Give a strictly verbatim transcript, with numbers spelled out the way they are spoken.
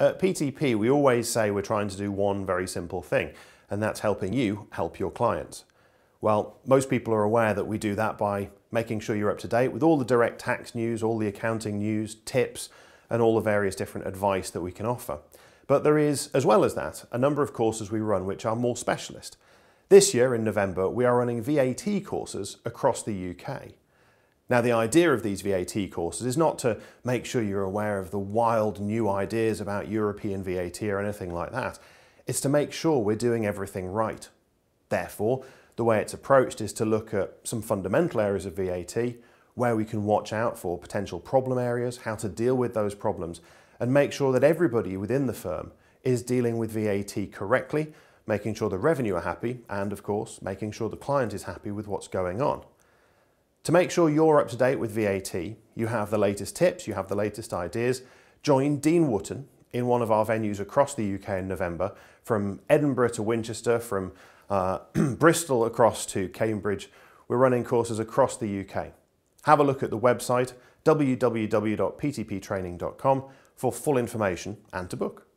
At P T P, we always say we're trying to do one very simple thing, and that's helping you help your clients. Well, most people are aware that we do that by making sure you're up to date with all the direct tax news, all the accounting news, tips, and all the various different advice that we can offer. But there is, as well as that, a number of courses we run which are more specialist. This year, in November, we are running V A T courses across the U K. Now, the idea of these V A T courses is not to make sure you're aware of the wild new ideas about European V A T or anything like that. It's to make sure we're doing everything right. Therefore, the way it's approached is to look at some fundamental areas of V A T, where we can watch out for potential problem areas, how to deal with those problems, and make sure that everybody within the firm is dealing with V A T correctly, making sure the revenue are happy, and of course, making sure the client is happy with what's going on. To make sure you're up to date with V A T, you have the latest tips, you have the latest ideas, join Dean Wootten in one of our venues across the U K in November, from Edinburgh to Winchester, from uh, Bristol across to Cambridge. We're running courses across the U K. Have a look at the website, w w w dot p t p training dot com, for full information and to book.